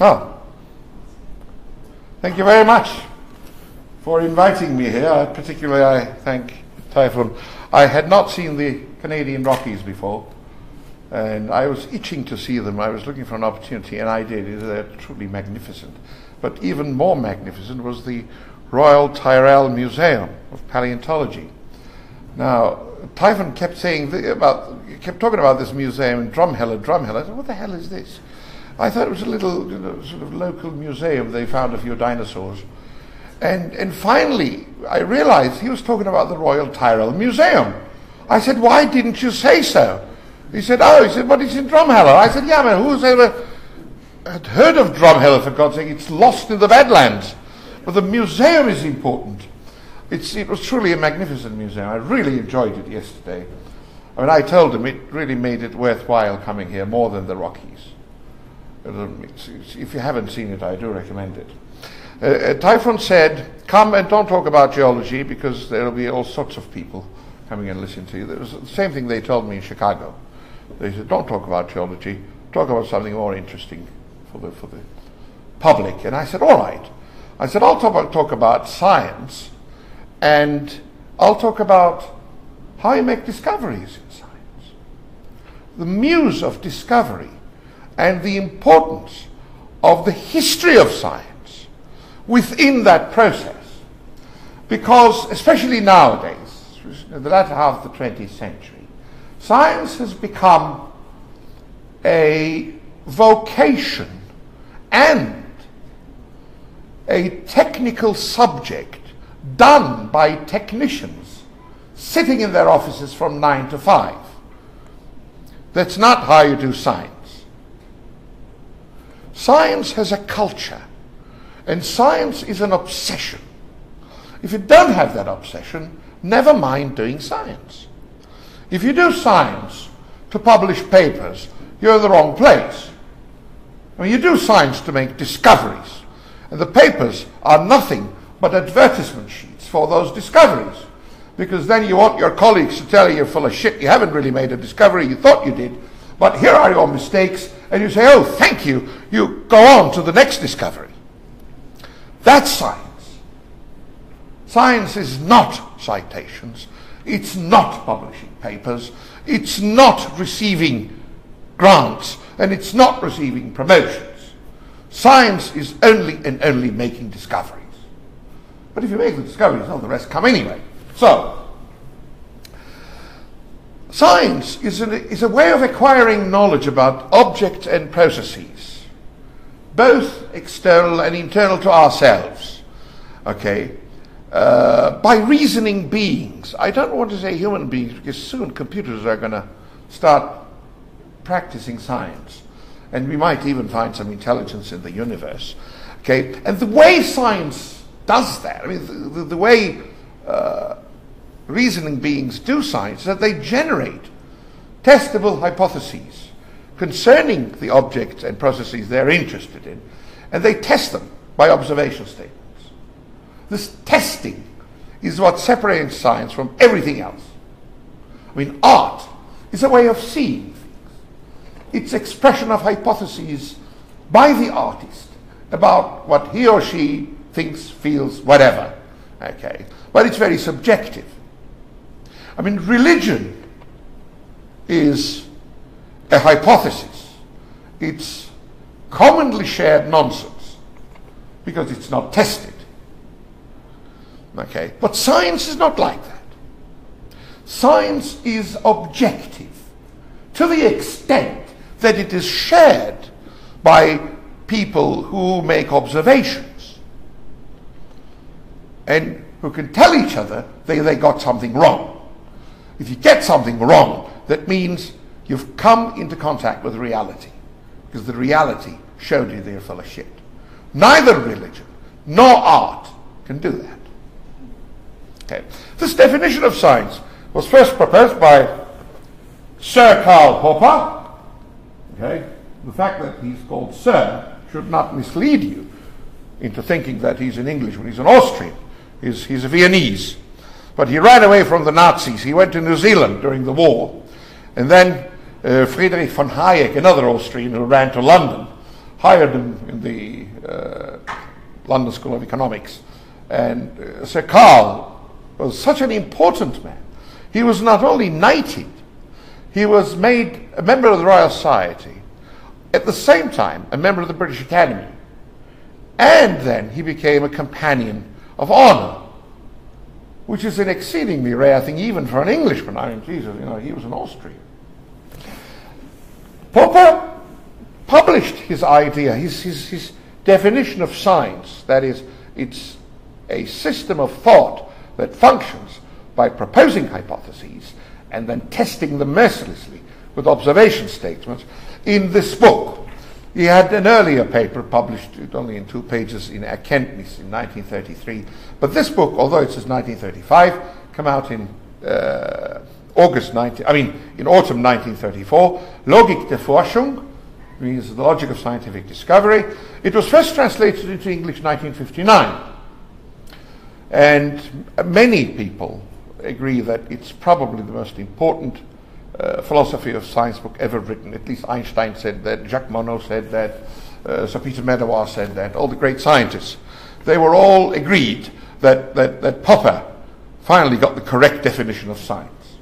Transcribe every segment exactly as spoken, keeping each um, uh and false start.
Oh. Thank you very much for inviting me here. I particularly, I thank Typhon. I had not seen the Canadian Rockies before, and I was itching to see them. I was looking for an opportunity, and I did. They're truly magnificent. But even more magnificent was the Royal Tyrrell Museum of Palaeontology. Now, Typhon kept saying th about, kept talking about this museum in Drumheller, Drumheller. I said, what the hell is this? I thought it was a little, you know, sort of local museum. They found a few dinosaurs. And, and finally, I realized he was talking about the Royal Tyrrell Museum. I said, why didn't you say so? He said, oh, he said, but it's in Drumheller. I said, yeah, but who's ever had heard of Drumheller, for God's sake? It's lost in the Badlands. But the museum is important. It's, it was truly a magnificent museum. I really enjoyed it yesterday. I mean, I told him it really made it worthwhile coming here, more than the Rockies. It's, it's, if you haven't seen it, I do recommend it. Uh, Typhon said, come and don't talk about geology, because there will be all sorts of people coming and listening to you. It was the same thing they told me in Chicago. They said, don't talk about geology, talk about something more interesting for the, for the public. And I said, all right. I said, I'll talk about, talk about science, and I'll talk about how you make discoveries in science. The muse of discovery and the importance of the history of science within that process. Because, especially nowadays, in the latter half of the twentieth century, science has become a vocation and a technical subject done by technicians sitting in their offices from nine to five. That's not how you do science. Science has a culture, and science is an obsession. If you don't have that obsession, never mind doing science. If you do science to publish papers, you're in the wrong place. I mean, you do science to make discoveries, and the papers are nothing but advertisement sheets for those discoveries, because then you want your colleagues to tell you you're full of shit, you haven't really made a discovery, you thought you did, but here are your mistakes, and you say, oh, thank you, you go on to the next discovery. That's science. Science is not citations, it's not publishing papers, it's not receiving grants, and it's not receiving promotions. Science is only and only making discoveries. But if you make the discoveries, all the rest come anyway. So, science is, an, is a way of acquiring knowledge about objects and processes, both external and internal to ourselves, okay, uh, by reasoning beings. I don't want to say human beings, because soon computers are going to start practicing science, and we might even find some intelligence in the universe, okay, and the way science does that. I mean, the, the, the way uh, reasoning beings do science is that they generate testable hypotheses concerning the objects and processes they're interested in, and they test them by observation statements. This testing is what separates science from everything else. I mean, art is a way of seeing things. It's expression of hypotheses by the artist about what he or she thinks, feels, whatever. Okay. But it's very subjective. I mean, religion is a hypothesis. It's commonly shared nonsense because it's not tested. Okay. But science is not like that. Science is objective to the extent that it is shared by people who make observations and who can tell each other they, they got something wrong. If you get something wrong, that means you've come into contact with reality, because the reality showed you they're full of shit. Neither religion nor art can do that. Okay. This definition of science was first proposed by Sir Karl Popper. Okay. The fact that he's called Sir should not mislead you into thinking that he's an Englishman. He's an Austrian. He's, he's a Viennese. But he ran away from the Nazis. He went to New Zealand during the war. And then uh, Friedrich von Hayek, another Austrian who ran to London, hired in, in the uh, London School of Economics. And uh, Sir Karl was such an important man. He was not only knighted, he was made a member of the Royal Society, at the same time a member of the British Academy, and then he became a companion of honor, which is an exceedingly rare thing even for an Englishman. I mean, Jesus, you know, he was an Austrian. Popper published his idea, his, his, his definition of science, that is, it's a system of thought that functions by proposing hypotheses and then testing them mercilessly with observation statements in this book. He had an earlier paper published only in two pages in Erkenntnis in nineteen thirty-three, but this book, although it says nineteen thirty-five, came out in uh, August nineteen, I mean in autumn nineteen thirty-four, Logik der Forschung, means the logic of scientific discovery. It was first translated into English in nineteen fifty-nine, and many people agree that it's probably the most important uh, philosophy of science book ever written. At least Einstein said that, Jacques Monod said that, uh, Sir Peter Medawar said that, all the great scientists. They were all agreed that, that, that Popper finally got the correct definition of science.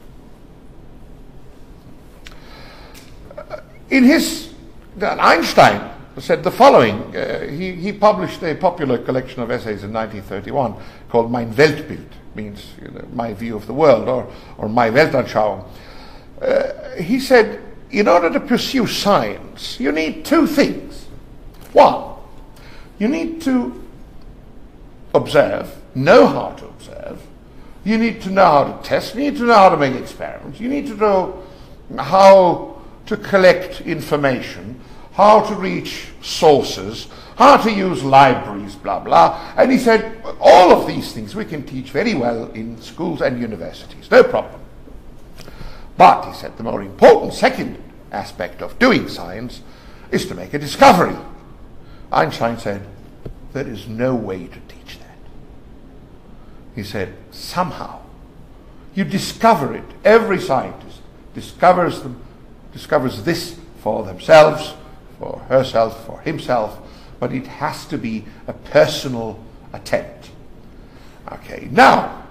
In his, Einstein said the following, uh, he, he published a popular collection of essays in nineteen thirty-one called Mein Weltbild, means you know, my view of the world, or, or my Weltanschauung. Uh, he said, in order to pursue science, you need two things. One, you need to observe, know how to observe, you need to know how to test, you need to know how to make experiments, you need to know how to collect information, how to reach sources, how to use libraries, blah, blah. And he said, all of these things we can teach very well in schools and universities, no problem. But, he said, the more important second aspect of doing science is to make a discovery. Einstein said, there is no way to teach that. He said, somehow, you discover it. Every scientist discovers them, discovers this for themselves, for herself, for himself, but it has to be a personal attempt. Okay, now,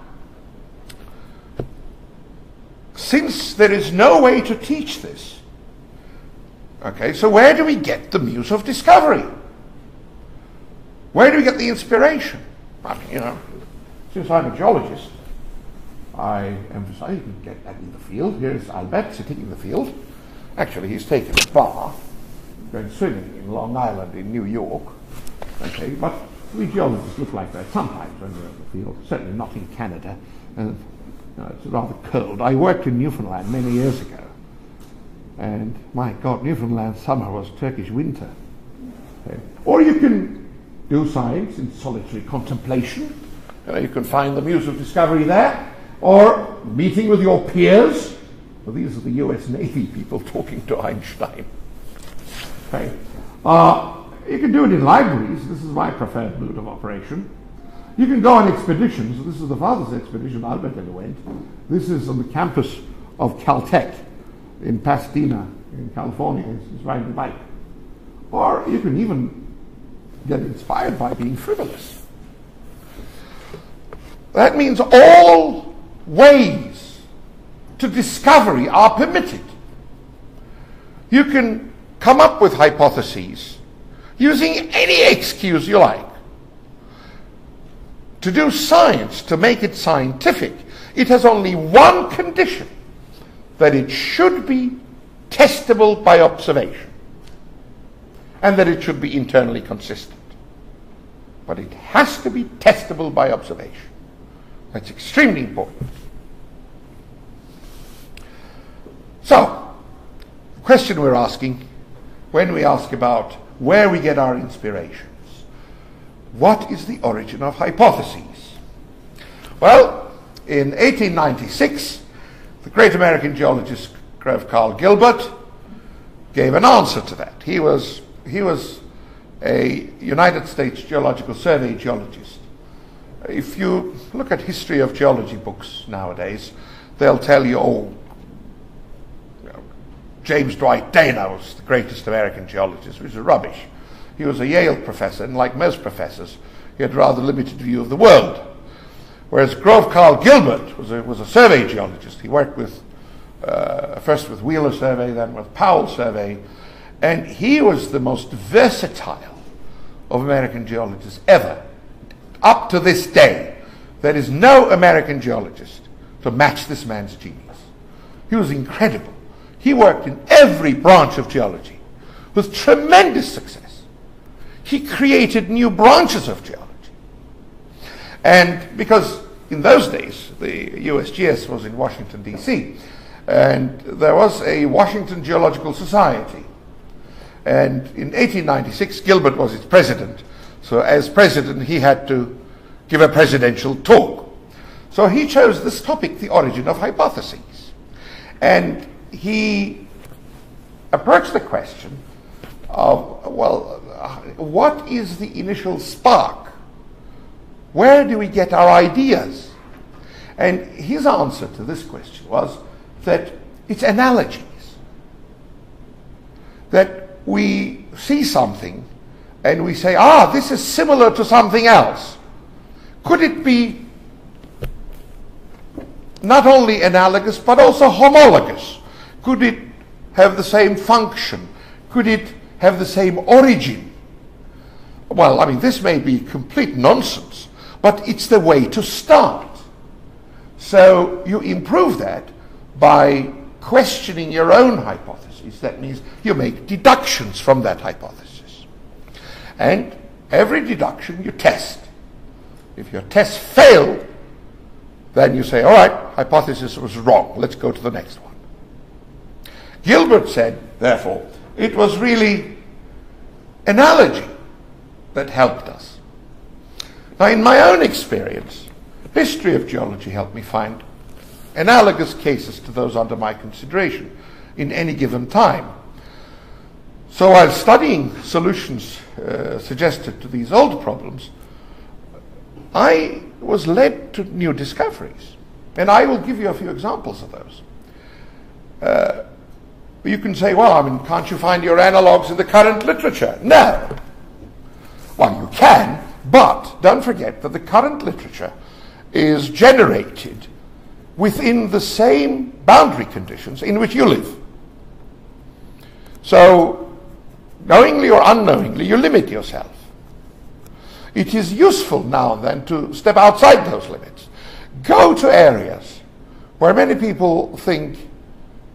since there is no way to teach this, okay, so where do we get the muse of discovery? Where do we get the inspiration? I mean, you know, since I'm a geologist, I emphasize you can get that in the field. Here's Albert sitting in the field. Actually, he's taken a bath, going swimming in Long Island in New York. Okay, but we geologists look like that sometimes when we're in the field, certainly not in Canada. And, you know, it's rather cold. I worked in Newfoundland many years ago, and my God, Newfoundland summer was Turkish winter. Okay. Or you can do science in solitary contemplation. You know, you can find the muse of discovery there, or meeting with your peers. Well, these are the U S Navy people talking to Einstein. Okay. Uh, you can do it in libraries. This is my preferred mode of operation. You can go on expeditions. This is the father's expedition Albert ever went. This is on the campus of Caltech in Pasadena, in California. He's riding a bike. Or you can even get inspired by being frivolous. That means all ways to discovery are permitted. You can come up with hypotheses using any excuse you like. To do science, to make it scientific, it has only one condition, that it should be testable by observation and that it should be internally consistent. But it has to be testable by observation. That's extremely important. So, the question we're asking when we ask about where we get our inspirations, what is the origin of hypotheses? Well, in eighteen ninety-six, the great American geologist Grove Carl Gilbert gave an answer to that. He was, he was a United States Geological Survey geologist. If you look at history of geology books nowadays, they'll tell you, oh, James Dwight Dana was the greatest American geologist, which is rubbish. He was a Yale professor, and like most professors, he had a rather limited view of the world. Whereas Grove Carl Gilbert was a, was a survey geologist. He worked with, uh, first with Wheeler survey, then with Powell survey, and he was the most versatile of American geologists ever, up to this day. There is no American geologist to match this man's genius. He was incredible. He worked in every branch of geology with tremendous success. He created new branches of geology. And because in those days, the U S G S was in Washington, D C, and there was a Washington Geological Society. And in eighteen ninety-six, Gilbert was its president. So as president, he had to give a presidential talk. So he chose this topic, the origin of hypotheses. And he approached the question of, well, what is the initial spark? Where do we get our ideas? And his answer to this question was that it's analogies. That we see something and we say, ah, this is similar to something else. Could it be not only analogous, but also homologous? Could it have the same function? Could it have the same origin? Well, I mean, this may be complete nonsense, but it's the way to start. So you improve that by questioning your own hypothesis. That means you make deductions from that hypothesis. And every deduction you test. If your test failed, then you say, all right, hypothesis was wrong. Let's go to the next one. Gilbert said, therefore, it was really analogy that helped us. Now, in my own experience, history of geology helped me find analogous cases to those under my consideration in any given time. So while studying solutions uh, suggested to these old problems, I was led to new discoveries, and I will give you a few examples of those. Uh, you can say, well, I mean, can't you find your analogues in the current literature? No. Well, you can, but don't forget that the current literature is generated within the same boundary conditions in which you live. So, knowingly or unknowingly, you limit yourself. It is useful now and then to step outside those limits. Go to areas where many people think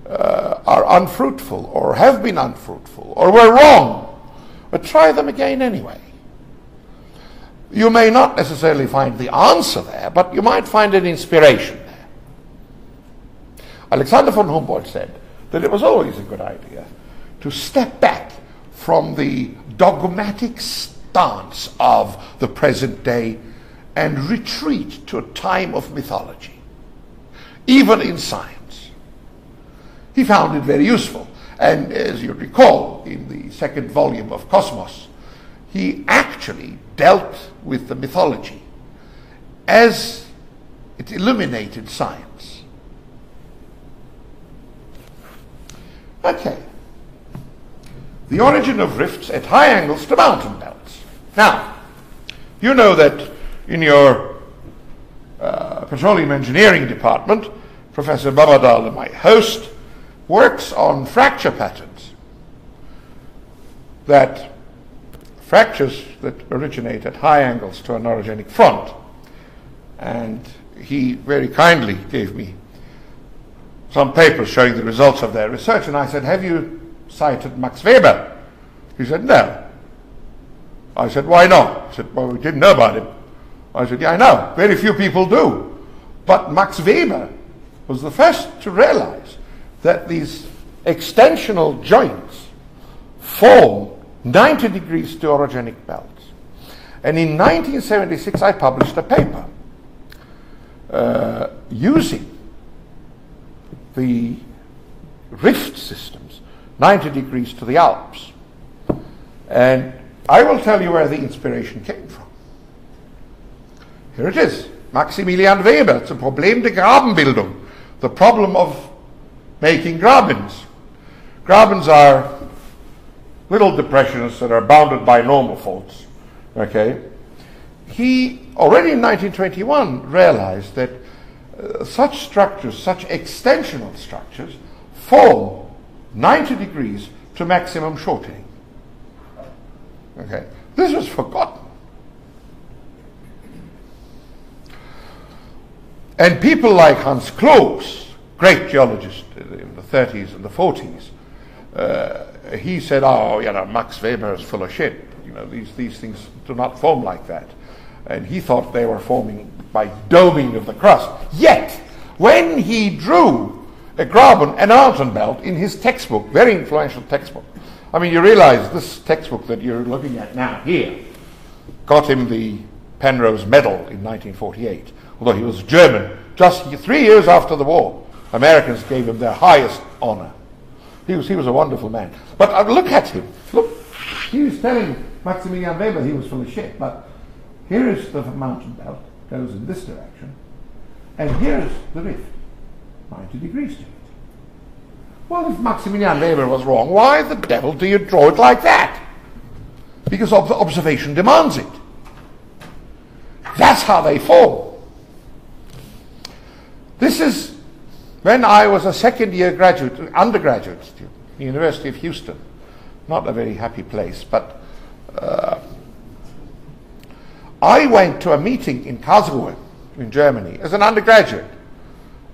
uh, are unfruitful or have been unfruitful or were wrong, but try them again anyway. You may not necessarily find the answer there, but you might find an inspiration there. Alexander von Humboldt said that it was always a good idea to step back from the dogmatic stance of the present day and retreat to a time of mythology, even in science. He found it very useful, and as you recall, in the second volume of Cosmos, he actually dealt with the mythology as it illuminated science. Okay. The origin of rifts at high angles to mountain belts. Now, you know that in your uh, petroleum engineering department, Professor Babadal, my host, works on fracture patterns. That fractures that originate at high angles to an orogenic front. And he very kindly gave me some papers showing the results of their research, and I said, have you cited Max Weber? He said, no. I said, why not? He said, well, we didn't know about him. I said, yeah, I know. Very few people do. But Max Weber was the first to realize that these extensional joints form ninety degrees to orogenic belts. And in nineteen seventy-six, I published a paper uh, using the rift systems, ninety degrees to the Alps. And I will tell you where the inspiration came from. Here it is. Maximilian Weber, zum Problem der Grabenbildung. The problem of making grabens. Grabens are little depressions that are bounded by normal faults. Okay? He already in nineteen twenty-one realized that uh, such structures, such extensional structures, form ninety degrees to maximum shortening. Okay? This was forgotten. And people like Hans Cloos, great geologist in the thirties and the forties, uh, he said, oh, you know, Max Weber is full of shit. You know, these, these things do not form like that. And he thought they were forming by doming of the crust. Yet, when he drew a Graben and Artenbelt in his textbook, very influential textbook, I mean, you realize this textbook that you're looking at now here got him the Penrose Medal in nineteen forty-eight. Although he was German, just three years after the war, Americans gave him their highest honor. He was, he was a wonderful man. But uh, look at him. Look, he was telling Maximilian Weber he was full of shit, but here is the mountain belt, goes in this direction, and here is the rift, ninety degrees to it. Well, if Maximilian Weber was wrong, why the devil do you draw it like that? Because ob- observation demands it. That's how they form. This is when I was a second-year graduate, undergraduate student, the University of Houston. Not a very happy place, but uh, I went to a meeting in Karlsruhe, in Germany, as an undergraduate,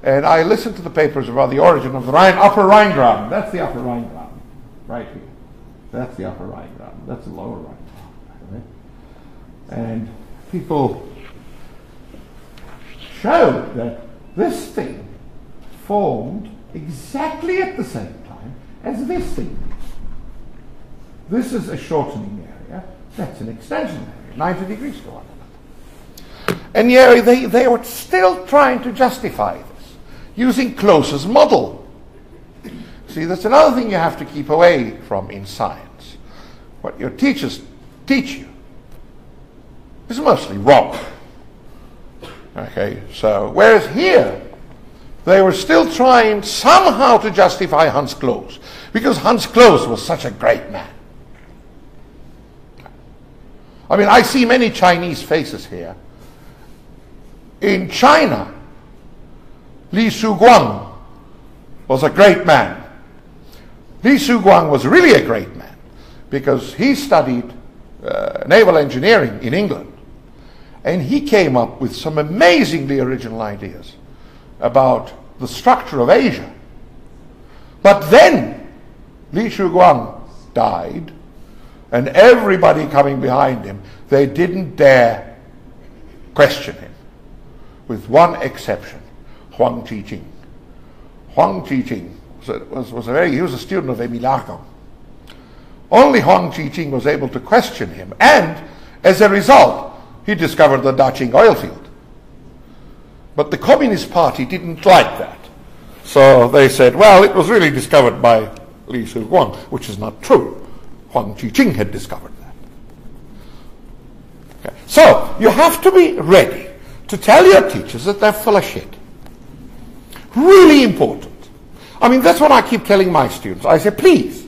and I listened to the papers about the origin of the Rhine, Upper Rhine Graben. That's the Upper Rhine Graben, right here. That's the Upper Rhine Graben. That's the Lower Rhine Graben. And people showed that this thing formed exactly at the same time as this thing. This is a shortening area, that's an extension area, ninety degrees to one another. And yeah, they, they were still trying to justify this, using Cloos's model. See, that's another thing you have to keep away from in science. What your teachers teach you is mostly wrong. Okay, so, whereas here, they were still trying somehow to justify Hans Cloos, because Hans Cloos was such a great man. I mean, I see many Chinese faces here. In China, Li Siguang was a great man. Li Siguang was really a great man, because he studied uh, naval engineering in England. And he came up with some amazingly original ideas about the structure of Asia. But then Li Siguang died, and everybody coming behind him, they didn't dare question him, with one exception, Huang Qiching. Huang Qiching was, was, was a very, he was a student of Emil Arcon. Only Huang Qiching was able to question him, and as a result, he discovered the Daqing oil field. But the Communist Party didn't like that. So they said, well, it was really discovered by Li Siguang, which is not true. Huang Qiching had discovered that. Okay. So you have to be ready to tell your teachers that they're full of shit. Really important. I mean, that's what I keep telling my students. I say, please,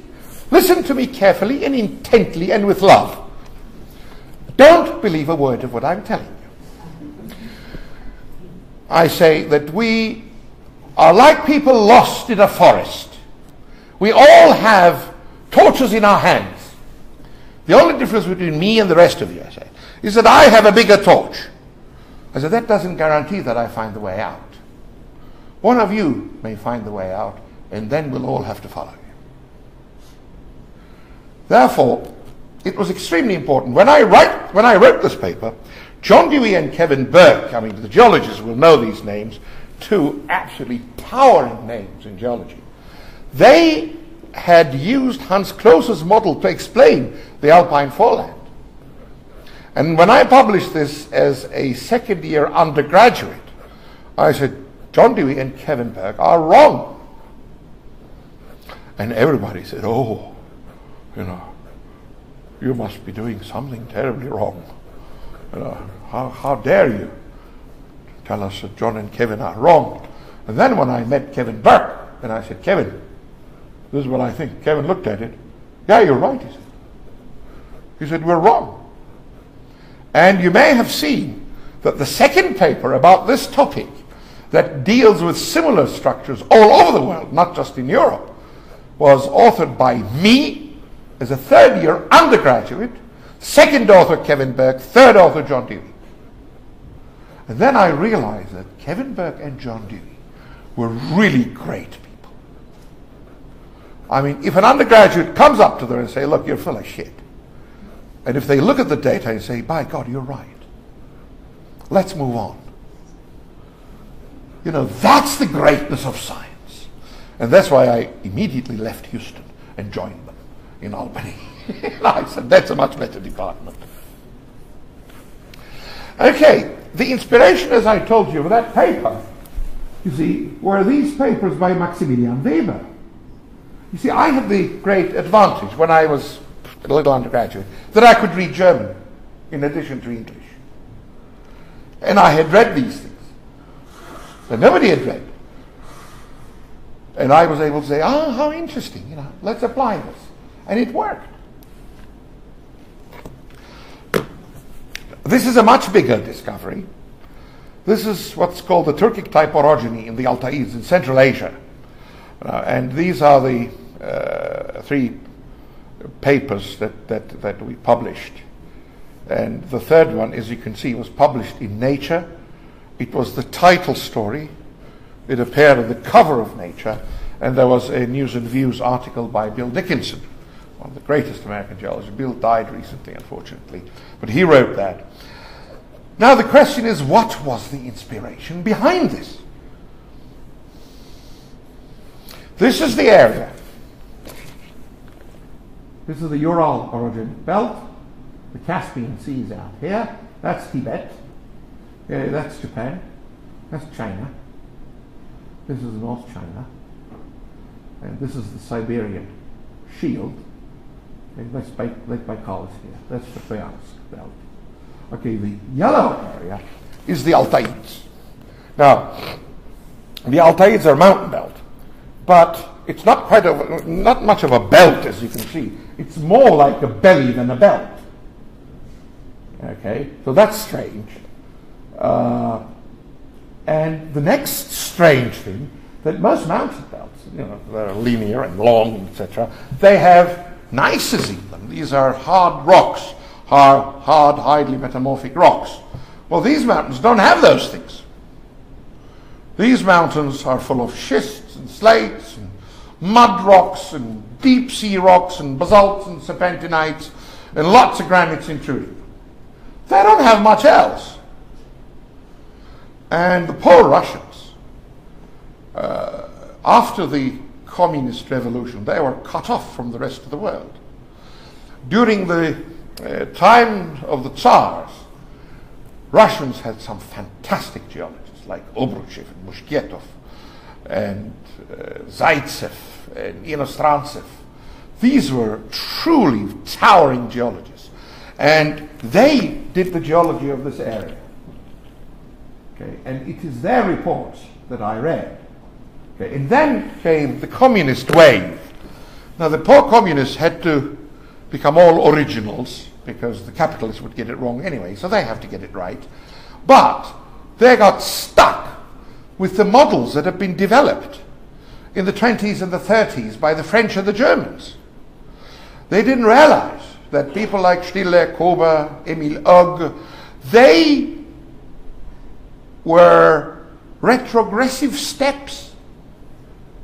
listen to me carefully and intently and with love. Don't believe a word of what I'm telling you. I say that we are like people lost in a forest. We all have torches in our hands. The only difference between me and the rest of you, I say, is that I have a bigger torch. I say, that doesn't guarantee that I find the way out. One of you may find the way out, and then we'll all have to follow you. Therefore, it was extremely important. When I, write, when I wrote this paper, John Dewey and Kevin Burke, I mean, the geologists will know these names, two absolutely towering names in geology. They had used Hans Cloos's model to explain the Alpine foreland. And when I published this as a second-year undergraduate, I said, John Dewey and Kevin Burke are wrong. And everybody said, oh, you know, you must be doing something terribly wrong. You know, how, how dare you tell us that John and Kevin are wrong? And then when I met Kevin Burke, and I said, Kevin, this is what I think. Kevin looked at it, Yeah, you're right, he said. He said, we're wrong. And you may have seen that the second paper about this topic that deals with similar structures all over the world, not just in Europe, was authored by me as a third year undergraduate, second author Kevin Burke, third author John Dewey. And then I realized that Kevin Burke and John Dewey were really great people. I mean, if an undergraduate comes up to them and say, look, you're full of shit, and if they look at the data and say, by God, you're right, let's move on. You know, that's the greatness of science. And that's why I immediately left Houston and joined them in Albany. And I said, that's a much better department. Okay, the inspiration, as I told you, of that paper, you see, were these papers by Maximilian Weber. You see, I had the great advantage when I was a little undergraduate that I could read German in addition to English. And I had read these things that nobody had read. And I was able to say, ah, oh, how interesting, you know, let's apply this. And it worked. This is a much bigger discovery. This is what's called the Turkic typorogeny in the Altaïds in Central Asia. Uh, and these are the uh, three papers that, that, that we published. And the third one, as you can see, was published in Nature. It was the title story. It appeared on the cover of Nature. And there was a News and Views article by Bill Dickinson, one of the greatest American geologists. Bill died recently, unfortunately, but he wrote that. Now the question is, what was the inspiration behind this? This is the area. This is the Ural orogenic belt. The Caspian Sea is out here. That's Tibet. Yeah, that's Japan. That's China. This is North China. And this is the Siberian shield. And that's by, led by Karlsruhe here. That's the Pamir belt. Okay, the yellow area is the Altaïds. Now, the Altaïds are a mountain belt, but it's not quite a, not much of a belt, as you can see. It's more like a belly than a belt. Okay, so that's strange. Uh, and the next strange thing, that most mountain belts, you know, they're linear and long, et cetera, they have gneisses in them. These are hard rocks. Are hard, highly metamorphic rocks. Well, these mountains don't have those things. These mountains are full of schists and slates and mud rocks and deep sea rocks and basalts and serpentinites and lots of granites intruding. They don't have much else. And the poor Russians, uh, after the communist revolution, they were cut off from the rest of the world. During the Uh, time of the Tsars, Russians had some fantastic geologists like Obruchev and Mushketov and uh, Zaitsev and Inostrancev. These were truly towering geologists, and they did the geology of this area. Okay, and it is their reports that I read. Okay, and then came the communist wave. Now the poor communists had to become all originals, because the capitalists would get it wrong anyway, so they have to get it right. But they got stuck with the models that have been developed in the twenties and the thirties by the French and the Germans. They didn't realize that people like Stiller, Kober, Emil Ogg, they were retrogressive steps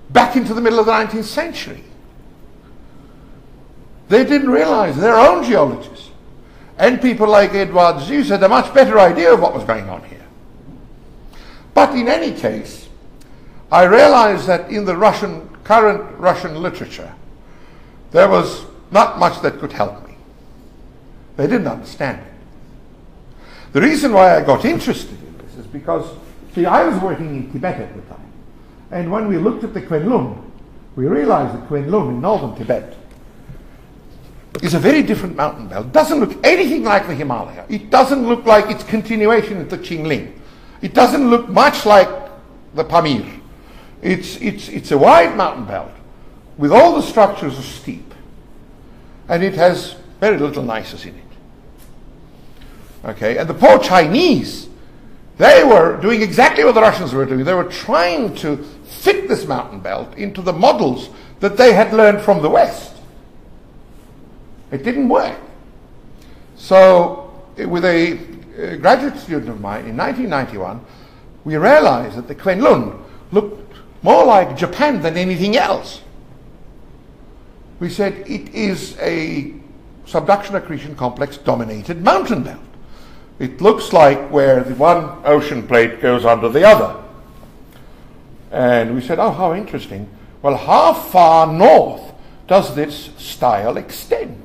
back into the middle of the nineteenth century. They didn't realize, their own geologists and people like Edouard Zeus had a much better idea of what was going on here. But in any case, I realized that in the Russian, current Russian literature, there was not much that could help me. They didn't understand it. The reason why I got interested in this is because, see, I was working in Tibet at the time, and when we looked at the Kunlun, we realized that Kunlun in northern Tibet is a very different mountain belt. It doesn't look anything like the Himalaya. It doesn't look like its continuation at the Qingling. It doesn't look much like the Pamir. It's, it's, it's a wide mountain belt with all the structures of steep. and it has very little nisus in it. Okay, and the poor Chinese, they were doing exactly what the Russians were doing. They were trying to fit this mountain belt into the models that they had learned from the West. It didn't work. So, with a graduate student of mine in nineteen ninety-one, we realized that the Kunlun looked more like Japan than anything else. We said it is a subduction accretion complex dominated mountain belt. It looks like where the one ocean plate goes under the other. And we said, oh, how interesting. Well, how far north does this style extend?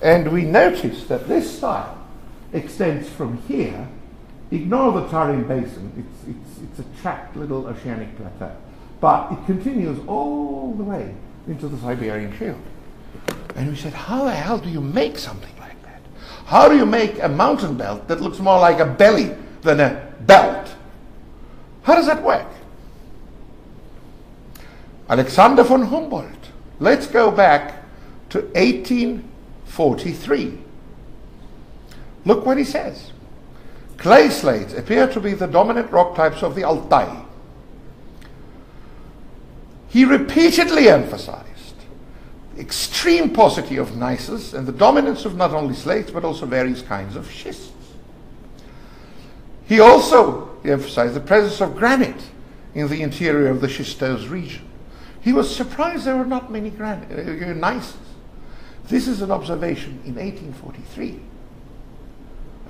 And we noticed that this style extends from here. Ignore the Tarim Basin. It's, it's, it's a tracked little oceanic plateau. But it continues all the way into the Siberian shield. And we said, how the hell do you make something like that? How do you make a mountain belt that looks more like a belly than a belt? How does that work? Alexander von Humboldt. Let's go back to eighteen forty-three. Look what he says. Clay slates appear to be the dominant rock types of the Altai. He repeatedly emphasized extreme paucity of gneisses and the dominance of not only slates but also various kinds of schists. He also emphasized the presence of granite in the interior of the schistose region. He was surprised there were not many granite, uh, gneisses. This is an observation in eighteen forty-three.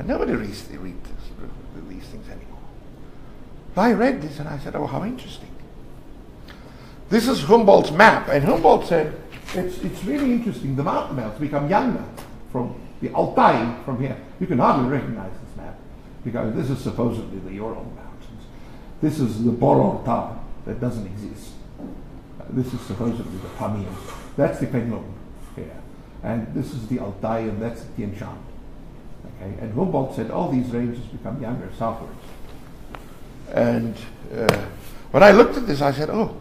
And nobody reads they read this, these things anymore. But I read this and I said, oh, how interesting. This is Humboldt's map, and Humboldt said, It's, it's really interesting. The mountain belts become younger from the Altai from here. You can hardly recognize this map because this is supposedly the Ural Mountains. This is the Bororta that doesn't exist. Uh, this is supposedly the Pamir. That's the Kunlun here. And this is the Altai, and that's the Tien Shan. Okay? And Humboldt said all these ranges become younger southwards. And uh, when I looked at this, I said, oh,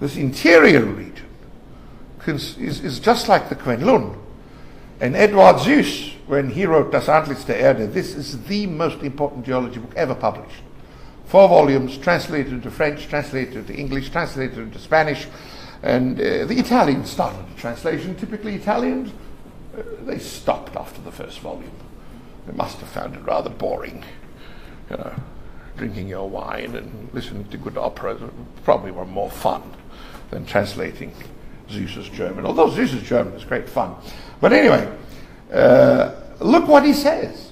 this interior region Is, is just like the Kunlun. And Eduard Zeus, when he wrote Das Antlitz der Erde, this is the most important geology book ever published. Four volumes, translated into French, translated into English, translated into Spanish, and uh, the Italians started the translation. Typically Italians, uh, they stopped after the first volume. They must have found it rather boring. You know, drinking your wine and listening to good operas probably were more fun than translating Zeus's German, although Zeus's German is great fun. But anyway, uh, look what he says.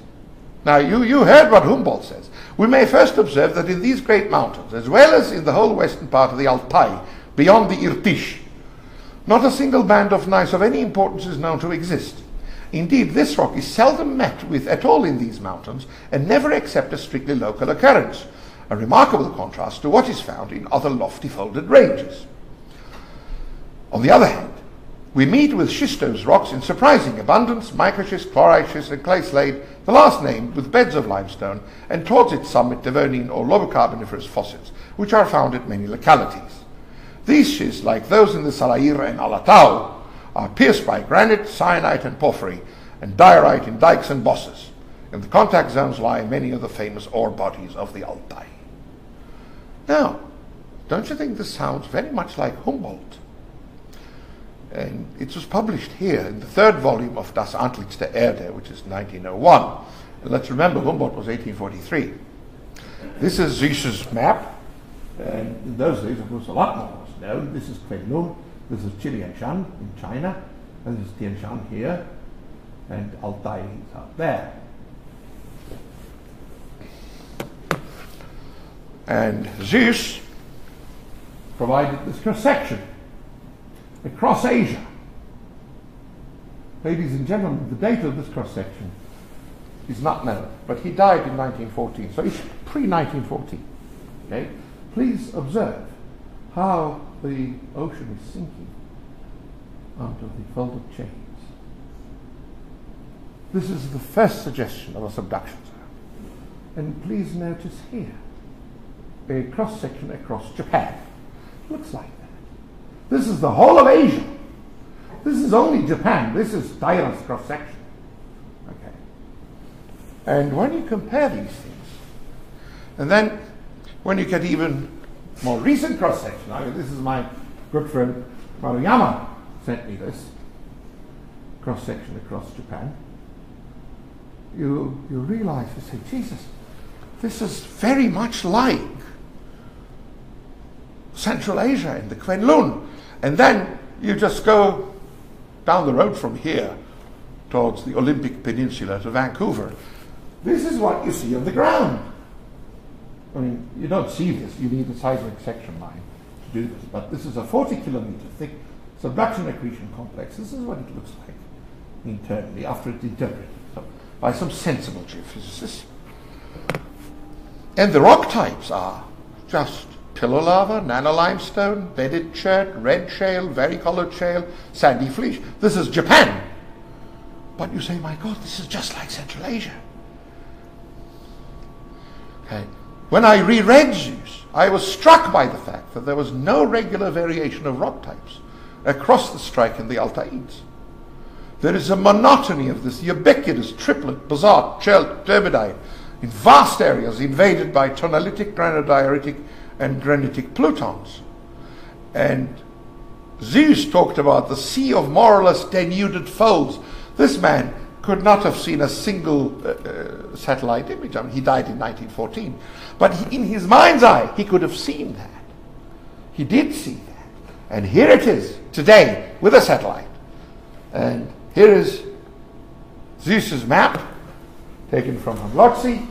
Now, you, you heard what Humboldt says. We may first observe that in these great mountains, as well as in the whole western part of the Altai, beyond the Irtysh, not a single band of gneiss of any importance is known to exist. Indeed, this rock is seldom met with at all in these mountains, and never except a strictly local occurrence, a remarkable contrast to what is found in other lofty folded ranges. On the other hand, we meet with schistose rocks in surprising abundance, microschist, chlorite schist, and clay slate, the last named with beds of limestone, and towards its summit Devonian or Lobocarboniferous fossils, which are found at many localities. These schists, like those in the Salair and Alatau, are pierced by granite, syenite, and porphyry, and diorite in dikes and bosses. In the contact zones lie many of the famous ore bodies of the Altai. Now, don't you think this sounds very much like Humboldt? And it was published here in the third volume of Das Antlitz der Erde, which is nineteen oh one. And let's remember, Humboldt was eighteen forty-three. This is Zeus's map. And in those days, of course, a lot more was known. This is Kunlun. This is Chilianshan in China. And this is Tien Shan here. And Altai is up there. And Zeus provided this cross-section across Asia. Ladies and gentlemen, the date of this cross-section is not known, but he died in nineteen fourteen, so it's pre nineteen fourteen. Okay? Please observe how the ocean is sinking under the folded chains. This is the first suggestion of a subduction zone. And please notice here, a cross-section across Japan. Looks like this is the whole of Asia. This is only Japan. This is Dyren's cross-section. Okay. And when you compare these things, and then when you get even more recent cross-section, I mean, this is my good friend Maruyama sent me this cross-section across Japan, you, you realize, you say, Jesus, this is very much like Central Asia in the Kunlun. And then you just go down the road from here towards the Olympic Peninsula to Vancouver. This is what you see on the ground. I mean, you don't see this. You need a seismic section line to do this. But this is a forty kilometer thick subduction accretion complex. This is what it looks like internally after it's interpreted by some sensible geophysicists. And the rock types are just pillow lava, nanolimestone, bedded chert, red shale, varicolored shale, sandy fleece. This is Japan. But you say, my God, this is just like Central Asia. Okay. When I reread these, I was struck by the fact that there was no regular variation of rock types across the strike in the Altaïds. There is a monotony of this ubiquitous triplet, basalt, chert, turbidite, in vast areas invaded by tonalitic, granodioritic, and granitic plutons. And Zeus talked about the sea of more or less denuded folds. This man could not have seen a single uh, uh, satellite image. I mean, he died in nineteen fourteen. But he, in his mind's eye, he could have seen that. He did see that. And here it is today with a satellite. And here is Zeus's map taken from Hamlotzi.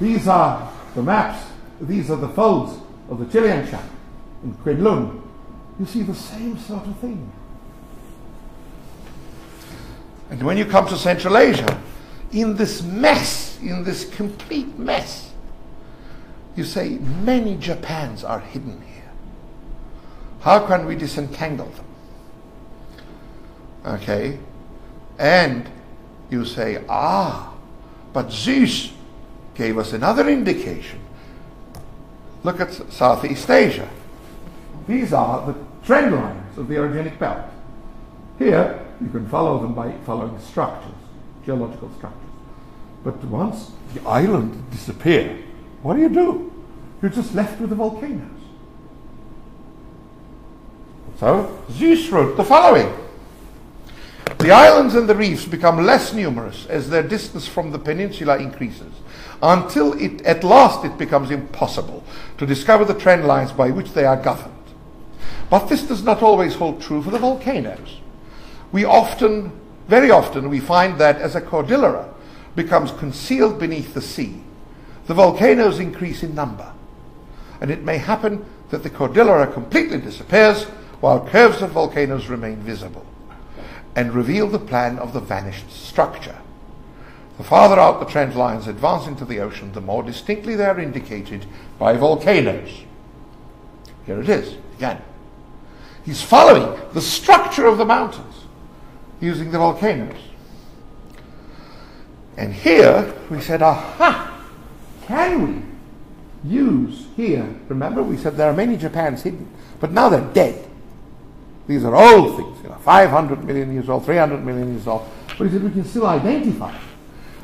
These are the maps. These are the folds of the Chilean Shan in Kunlun. You see the same sort of thing. And when you come to Central Asia, in this mess, in this complete mess, you say many Japans are hidden here. How can we disentangle them? Okay. And you say, ah, but Zeus gave us another indication. Look at Southeast Asia. These are the trend lines of the orogenic belt. Here, you can follow them by following structures, geological structures. But once the island disappears, what do you do? You're just left with the volcanoes. So, Zeus wrote the following. The islands and the reefs become less numerous as their distance from the peninsula increases, until it, at last it becomes impossible to discover the trend lines by which they are governed. But this does not always hold true for the volcanoes. We often, very often, we find that as a cordillera becomes concealed beneath the sea, the volcanoes increase in number, and it may happen that the cordillera completely disappears while curves of volcanoes remain visible and reveal the plan of the vanished structure. The farther out the trend lines advance into the ocean, the more distinctly they are indicated by volcanoes. Here it is again. He's following the structure of the mountains using the volcanoes. And here we said, aha, can we use here? Remember, we said there are many Japans hidden, but now they're dead. These are old things, you know, five hundred million years old, three hundred million years old. But we can still identify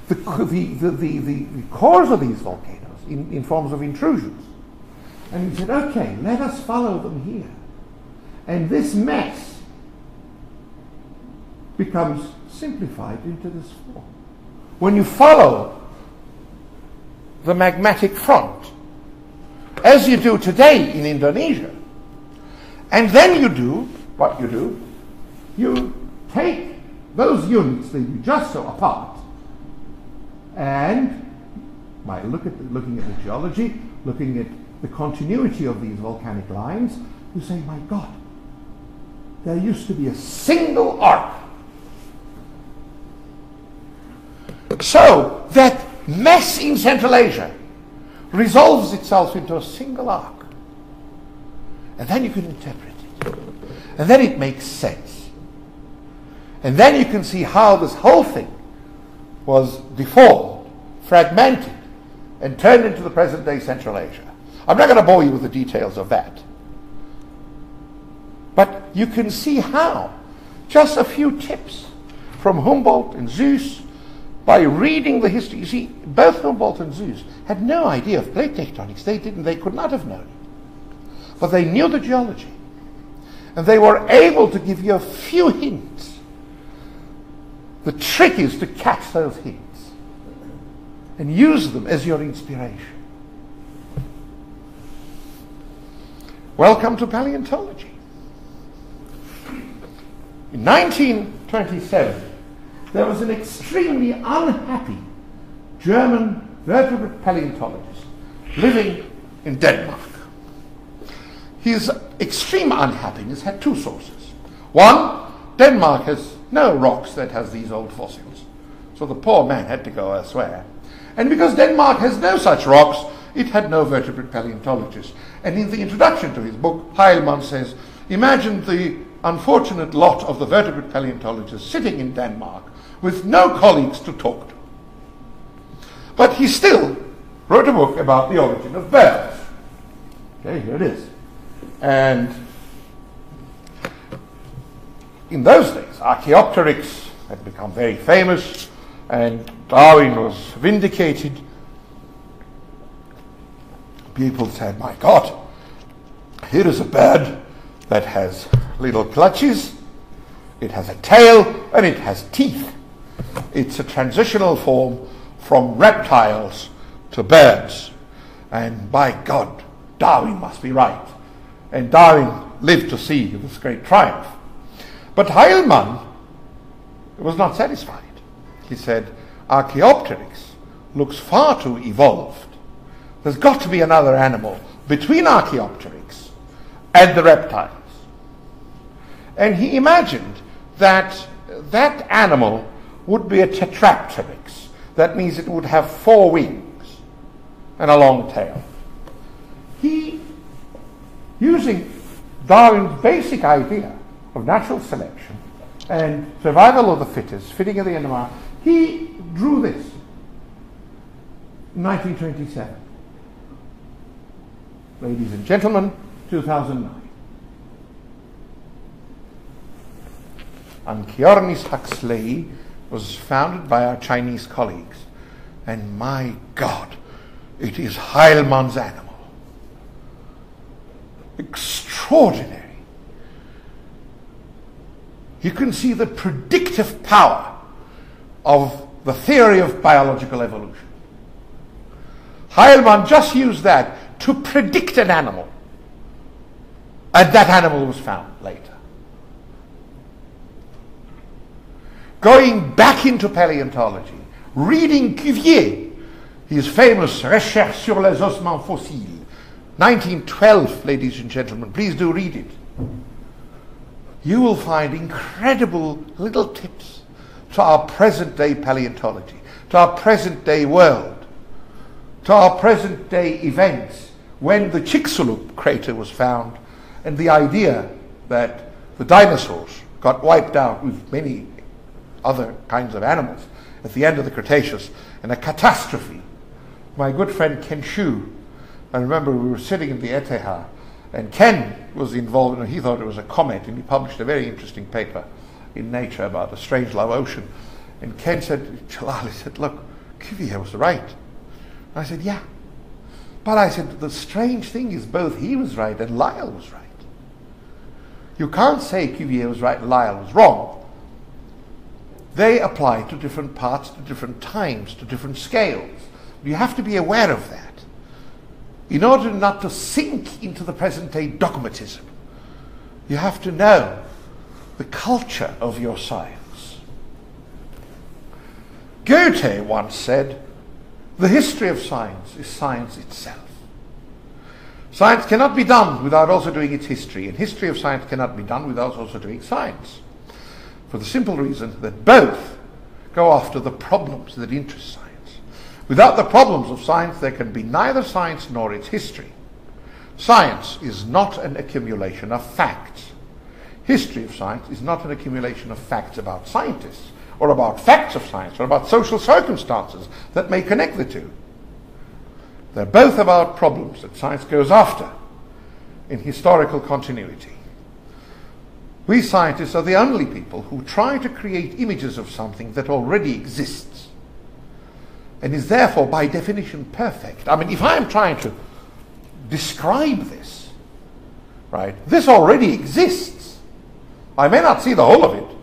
the, the, the, the, the cores of these volcanoes in, in forms of intrusions. And we said, okay, let us follow them here. And this mess becomes simplified into this form. When you follow the magmatic front, as you do today in Indonesia, and then you do what you do, you take those units that you just saw apart, and by look at the, looking at the geology, looking at the continuity of these volcanic lines, you say, my God, there used to be a single arc. So that mess in Central Asia resolves itself into a single arc. And then you can interpret it. And then it makes sense. And then you can see how this whole thing was deformed, fragmented, and turned into the present-day Central Asia. I'm not going to bore you with the details of that. But you can see how Just a few tips from Humboldt and Zeus by reading the history. You see, both Humboldt and Zeus had no idea of plate tectonics. They didn't, they could not have known it. But they knew the geology. And they were able to give you a few hints. The trick is to catch those hints and use them as your inspiration. Welcome to paleontology. In nineteen twenty-seven, there was an extremely unhappy German vertebrate paleontologist living in Denmark. His extreme unhappiness had two sources. One, Denmark has no rocks that has these old fossils, so the poor man had to go elsewhere. And because Denmark has no such rocks, it had no vertebrate paleontologists. And in the introduction to his book, Heilmann says, imagine the unfortunate lot of the vertebrate paleontologists sitting in Denmark with no colleagues to talk to. But he still wrote a book about the origin of birds. Okay, here it is. And in those days, Archaeopteryx had become very famous, and Darwin was vindicated. People said, my God, here is a bird that has little clutches, it has a tail, and it has teeth. It's a transitional form from reptiles to birds. And by God, Darwin must be right. And Darwin lived to see this great triumph. But Heilmann was not satisfied. He said, Archaeopteryx looks far too evolved. There's got to be another animal between Archaeopteryx and the reptiles. And he imagined that that animal would be a tetrapteryx. That means it would have four wings and a long tail. He, using Darwin's basic idea of natural selection and survival of the fittest, fitting at the end of our, he drew this in nineteen twenty-seven. Ladies and gentlemen, two thousand nine. Anchiornis Huxley was founded by our Chinese colleagues. And my God, it is Heilmann's animal. Extraordinary. You can see the predictive power of the theory of biological evolution. Heilmann just used that to predict an animal. And that animal was found later. Going back into paleontology, reading Cuvier, his famous Recherches sur les ossements fossiles, nineteen twelve, ladies and gentlemen, please do read it. You will find incredible little tips to our present-day paleontology, to our present-day world, to our present-day events, when the Chicxulub crater was found, and the idea that the dinosaurs got wiped out with many other kinds of animals at the end of the Cretaceous, and a catastrophe. My good friend Ken Shu, I remember we were sitting in the Etihad, and Ken was involved, and he thought it was a comet, and he published a very interesting paper in Nature about a strange low ocean. And Ken said, Jalali said, look, Cuvier was right. I said, yeah. But I said, the strange thing is both he was right and Lyell was right. You can't say Cuvier was right and Lyell was wrong. They apply to different parts, to different times, to different scales. You have to be aware of that in order not to sink into the present-day dogmatism. You have to know the culture of your science. Goethe once said, the history of science is science itself. Science cannot be done without also doing its history, and history of science cannot be done without also doing science, for the simple reason that both go after the problems that interest science. Without the problems of science, there can be neither science nor its history. Science is not an accumulation of facts. History of science is not an accumulation of facts about scientists, or about facts of science, or about social circumstances that may connect the two. They're both about problems that science goes after in historical continuity. We scientists are the only people who try to create images of something that already exists and is therefore by definition perfect. I mean, if I'm trying to describe this, right, this already exists. I may not see the whole of it,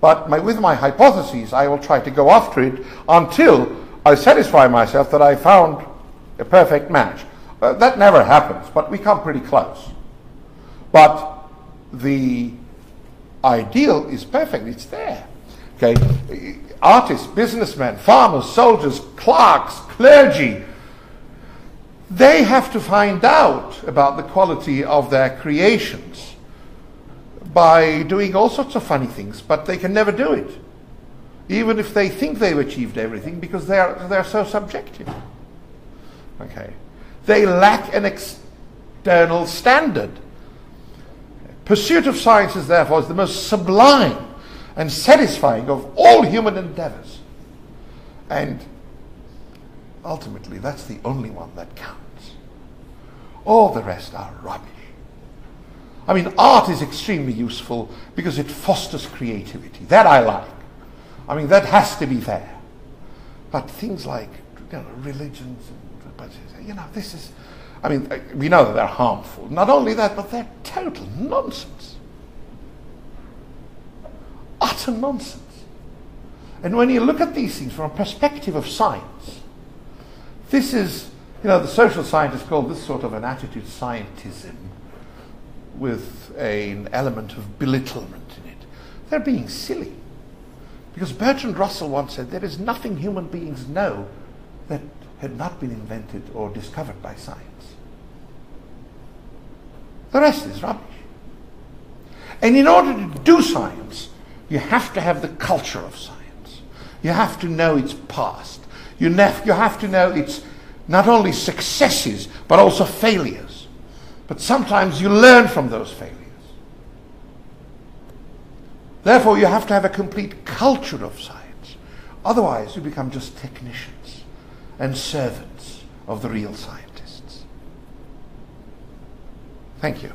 but my, with my hypotheses, I will try to go after it until I satisfy myself that I found a perfect match. Uh, that never happens, but we come pretty close. But the ideal is perfect. It's there. Okay, artists, businessmen, farmers, soldiers, clerks, clergy, they have to find out about the quality of their creations by doing all sorts of funny things, but they can never do it, even if they think they've achieved everything, because they are, they're so subjective. Okay, they lack an external standard. Pursuit of science is therefore is the most sublime and satisfying of all human endeavors. And ultimately, that's the only one that counts. All the rest are rubbish. I mean, art is extremely useful because it fosters creativity. That I like. I mean, that has to be there. But things like, you know, religions, and, you know, this is... I mean, we know that they're harmful. Not only that, but they're total nonsense. Utter nonsense. And when you look at these things from a perspective of science, this is, you know, the social scientists call this sort of an attitude scientism with a, an element of belittlement in it. They're being silly. Because Bertrand Russell once said, there is nothing human beings know that had not been invented or discovered by science. The rest is rubbish. And in order to do science, you have to have the culture of science. You have to know its past. You, you have to know its not only successes, but also failures. But sometimes you learn from those failures. Therefore, you have to have a complete culture of science. Otherwise, you become just technicians and servants of the real scientists. Thank you.